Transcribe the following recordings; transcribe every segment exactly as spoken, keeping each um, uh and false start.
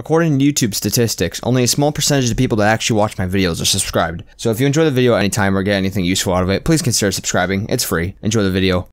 According to YouTube statistics, only a small percentage of people that actually watch my videos are subscribed. So if you enjoy the video at any time or get anything useful out of it, please consider subscribing. It's free. Enjoy the video.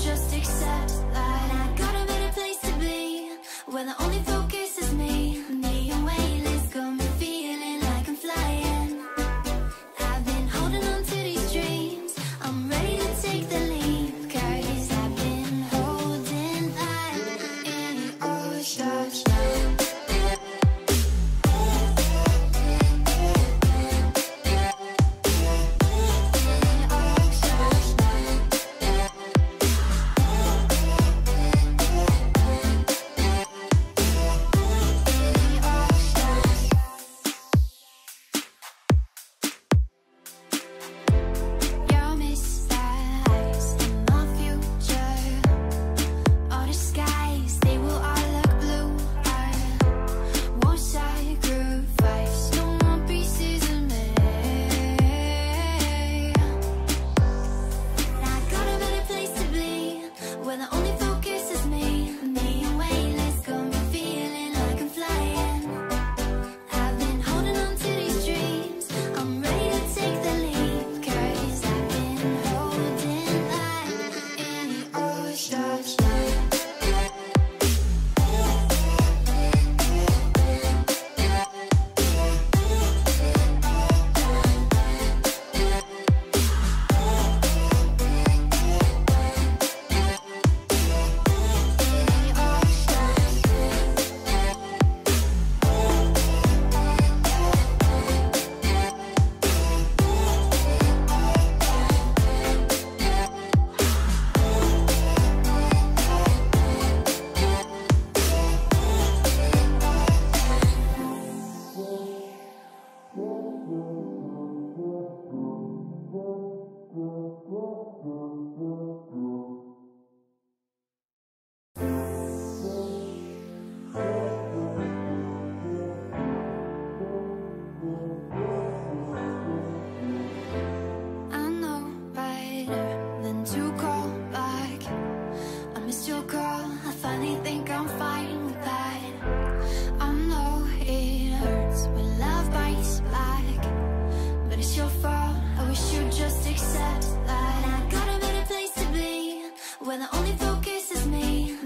just accept that I got a better place to be, where the only focus is me. Neon weightless got me feeling like I'm flying. I've been holding on to these dreams, I'm ready to take the leap, 'cause I've been holding on in ocean. Where the only focus is me,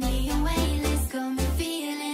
neon weightless, got me feeling.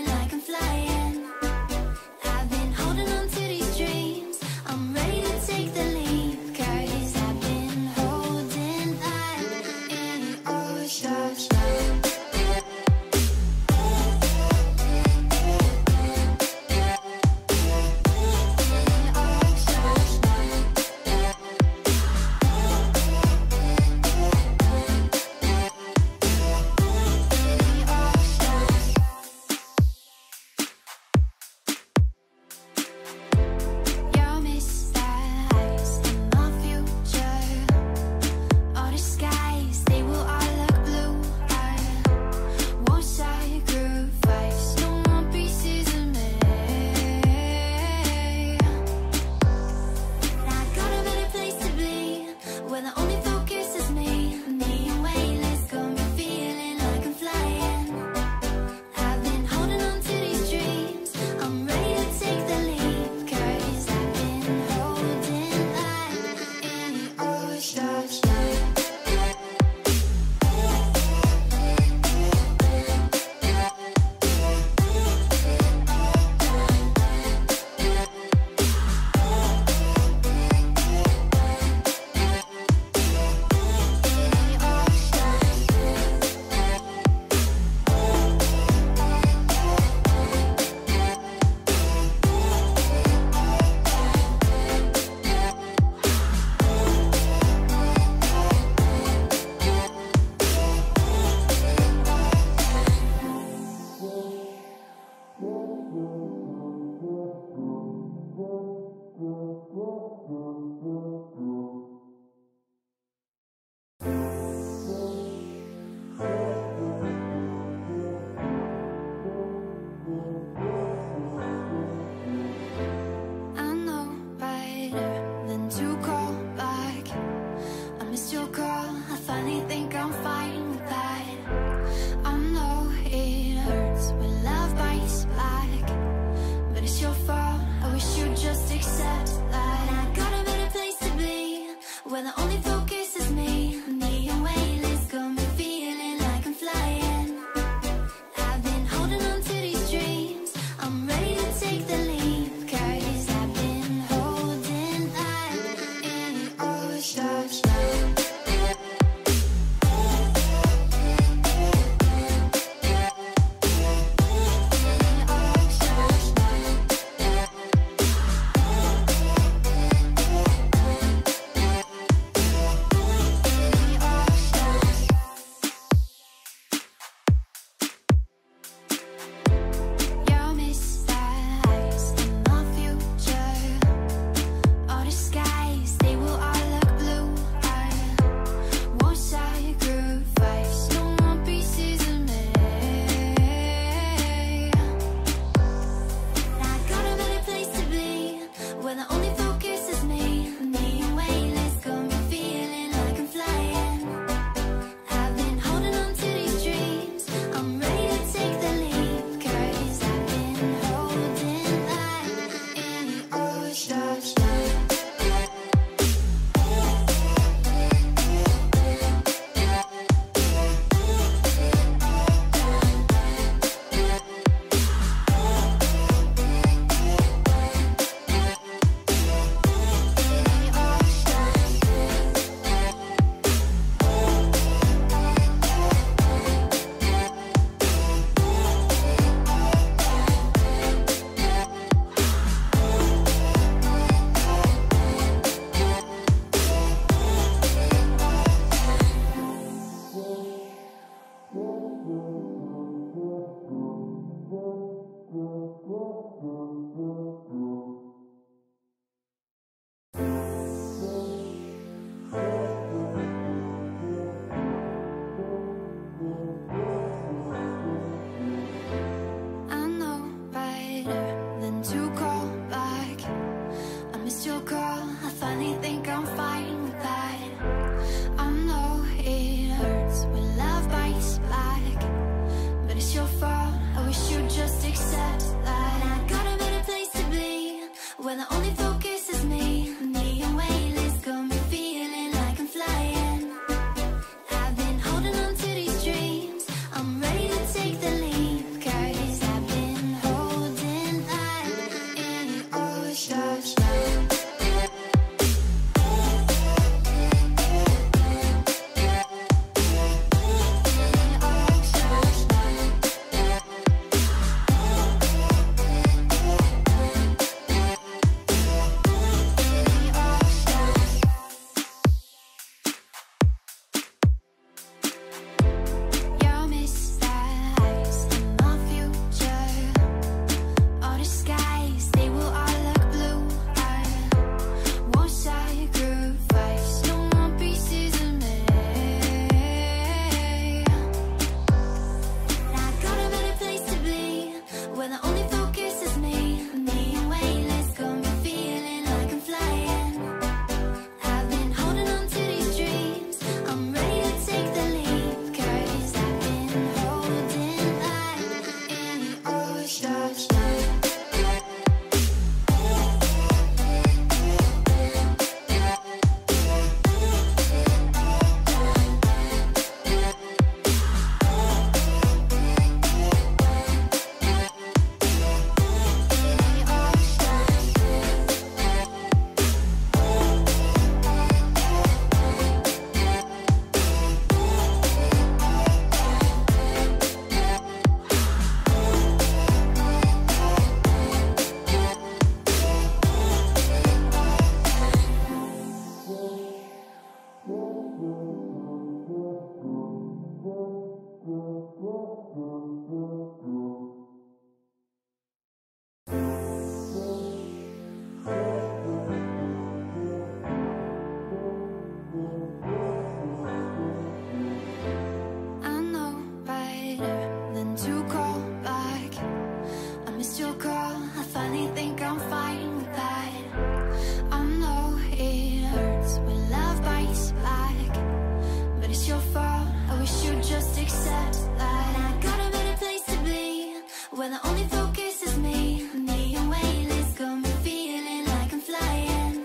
when the only focus is me. Me and weightless got me feeling like I'm flying.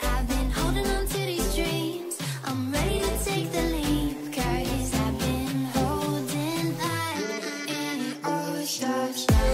I've been holding on to these dreams, I'm ready to take the leap. Cause I've been holding on in an ocean. Yeah.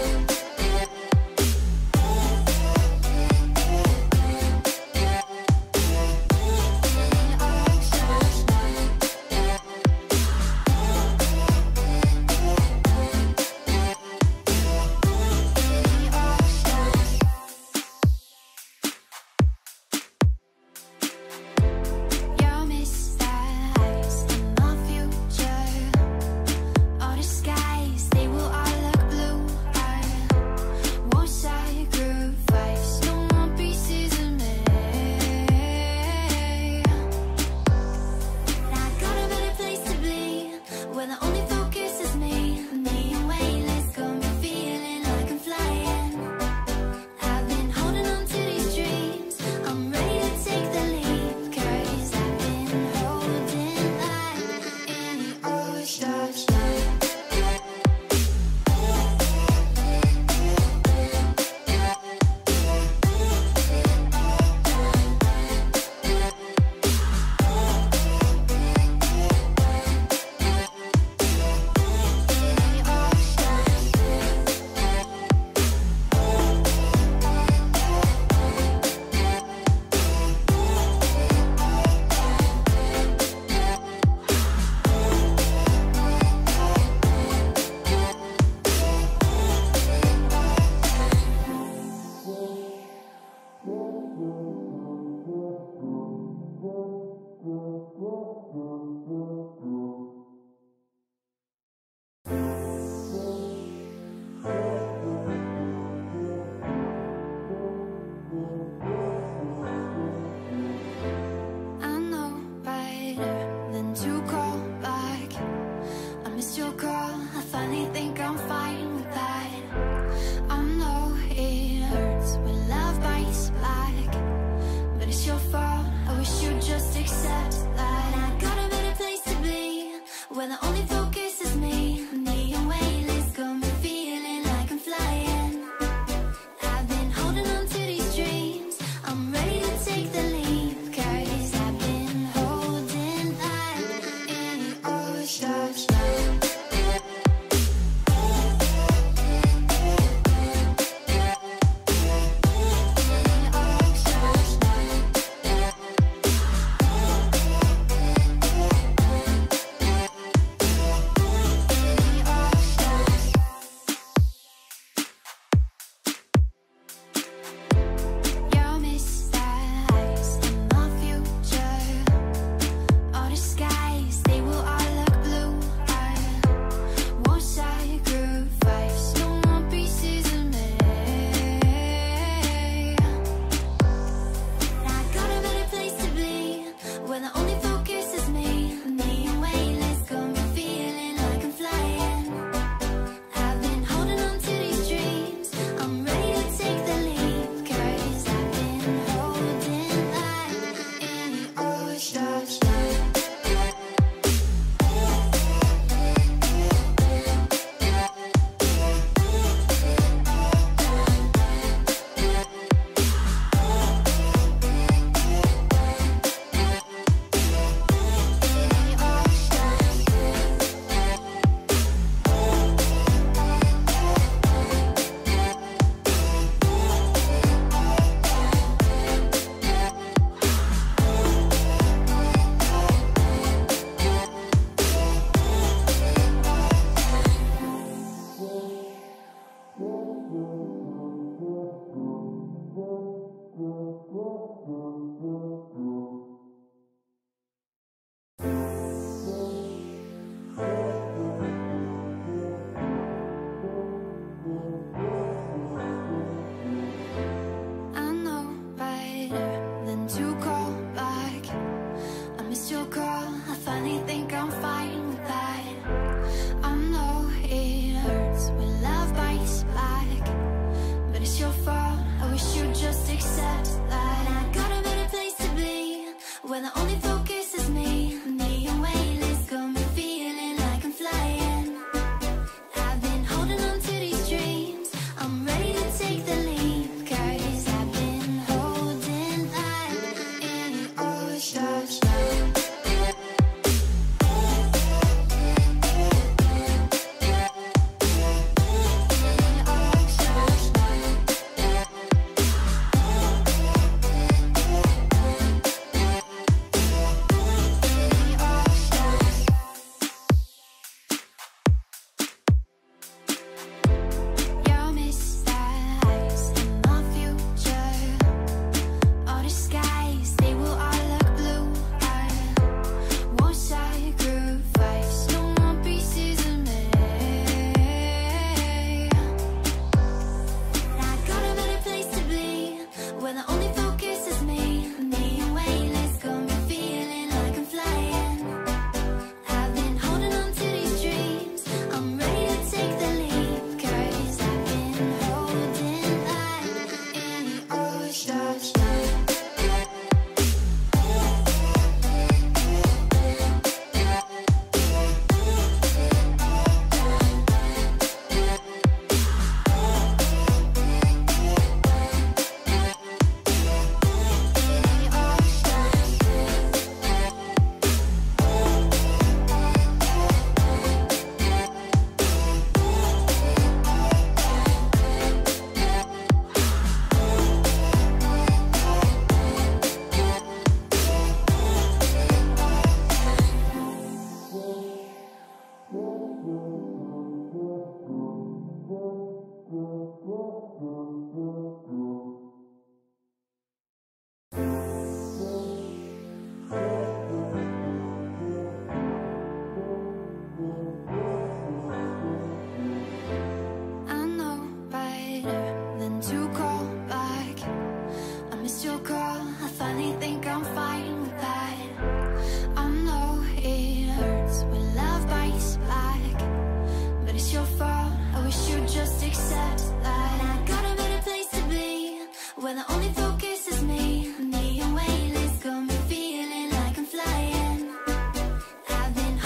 we should just accept that I got a better place to be where the only focus is me. Me and weightless got me feeling like I'm flying. I've been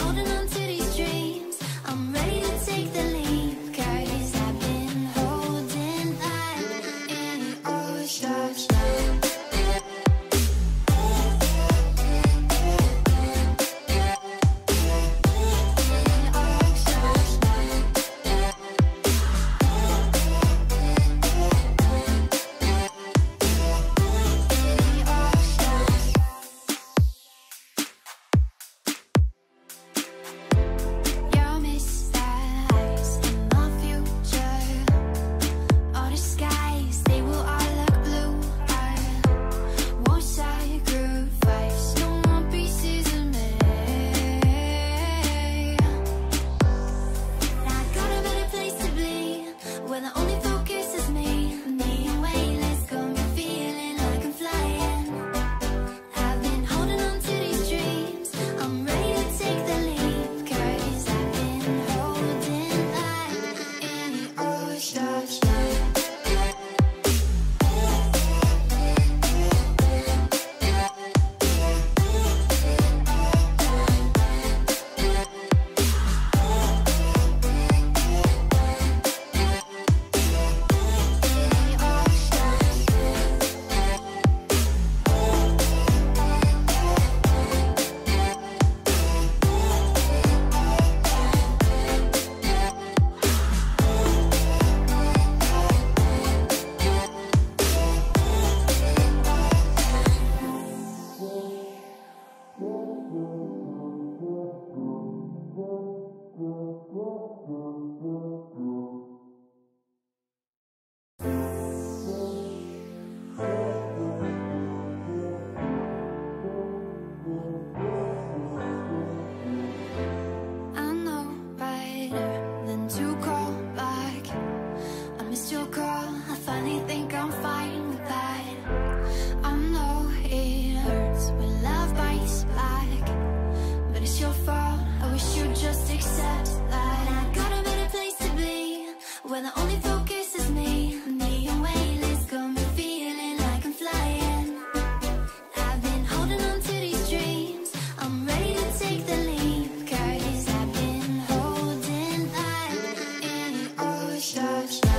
holding on to these dreams, I'm ready to take the leap, cause I've been holding on in the ocean.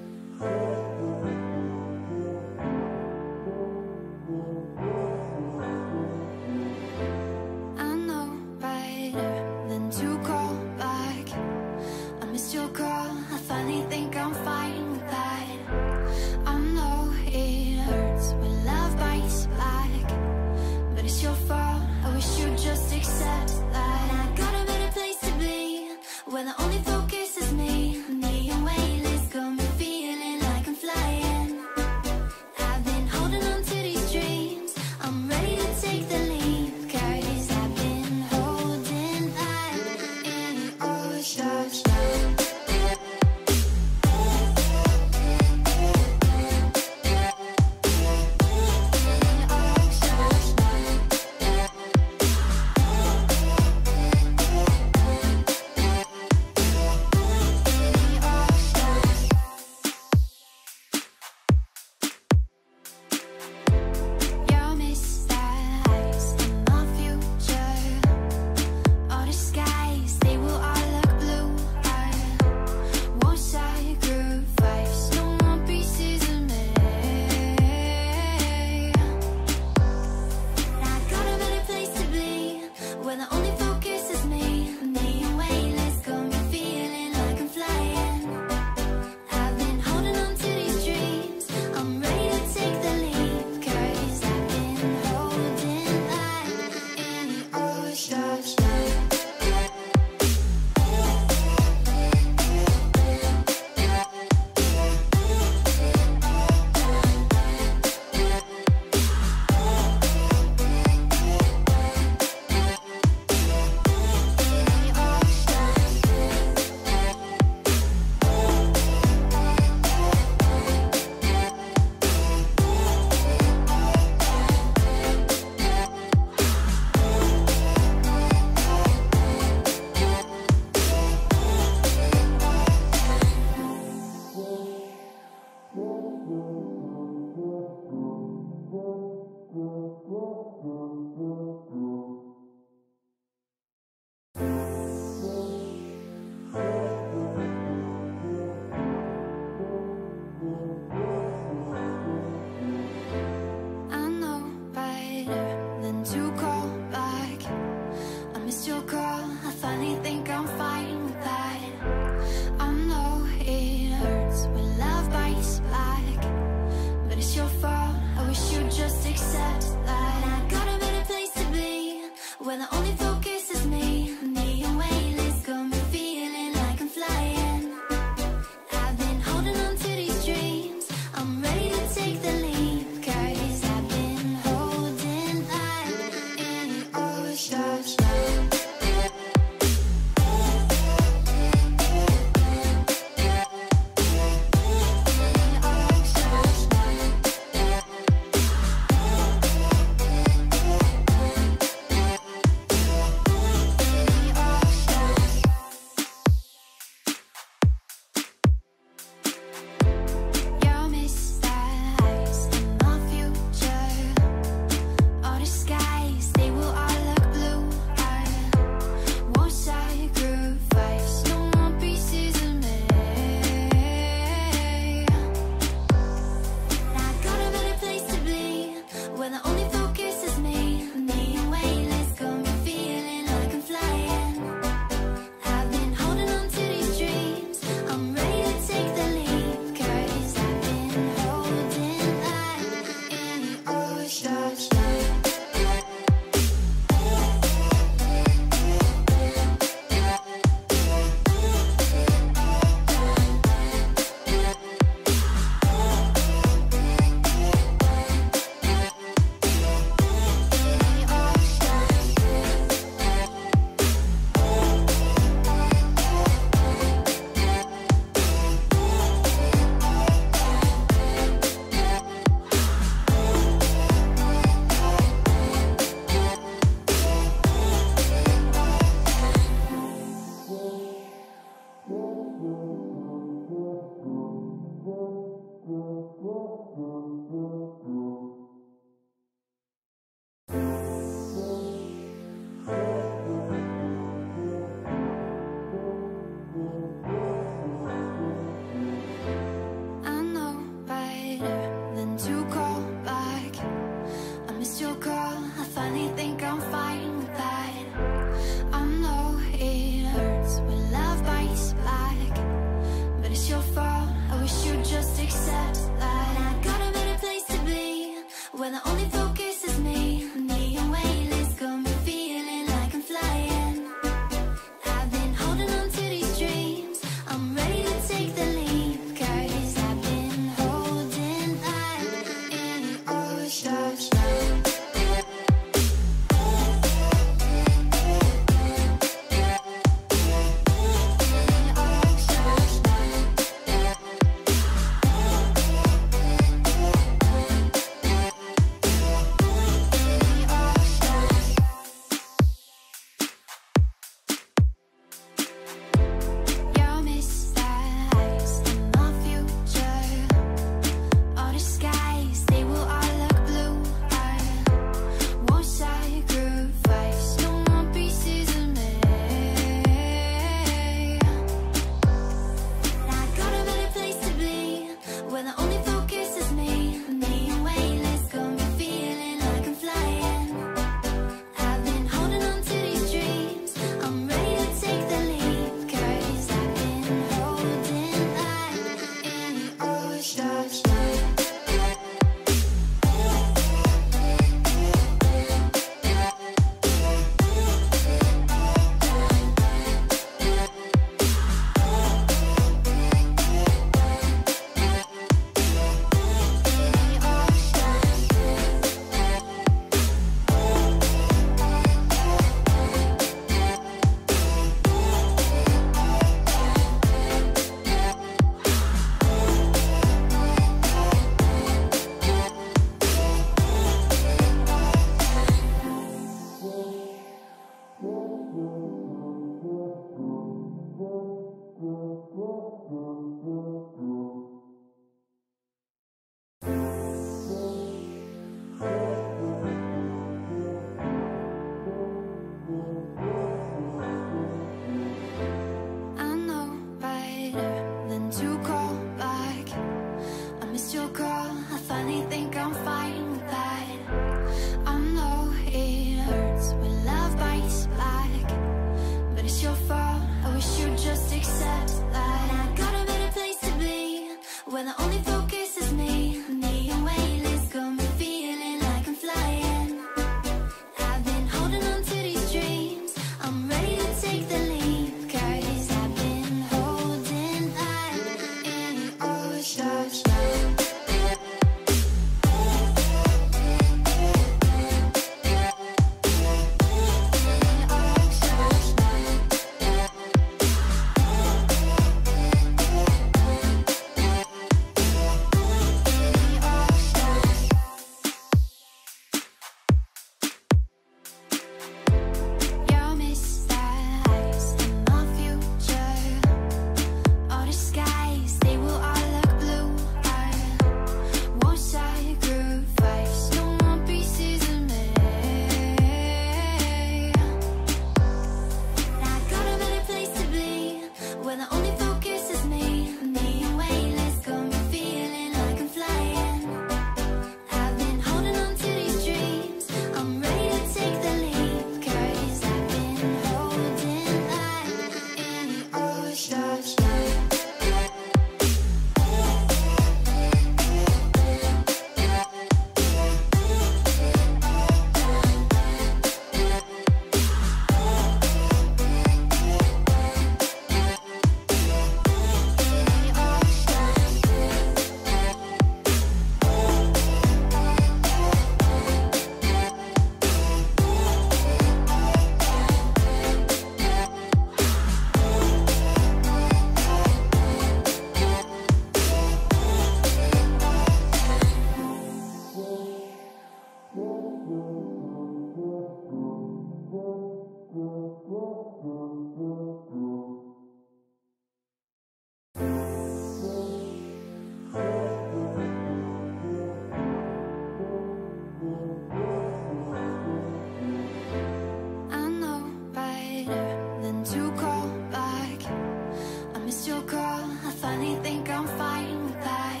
funny, think I'm fine with that.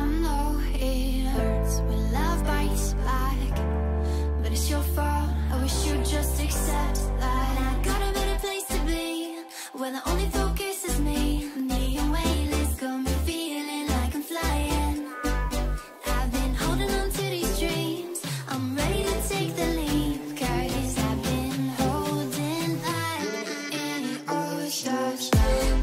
I know it hurts when love bites back, but it's your fault, I wish you'd just accept that. And I got a better place to be, where the only focus is me. Me and weightless got me feeling like I'm flying. I've been holding on to these dreams, I'm ready to take the leap, cause I've been holding on in the ocean. Yeah.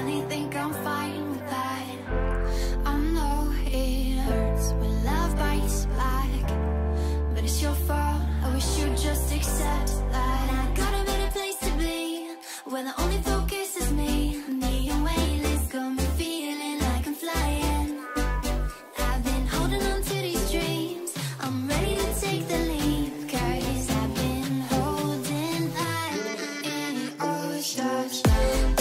funny, think I'm fine with that. I know it hurts when love bites back, but it's your fault, I wish you'd just accept that. I got a better place to be, where the only focus is me. Me and weightless got me feeling like I'm flying. I've been holding on to these dreams, I'm ready to take the leap, cause I've been holding on. And oh, stop, stop.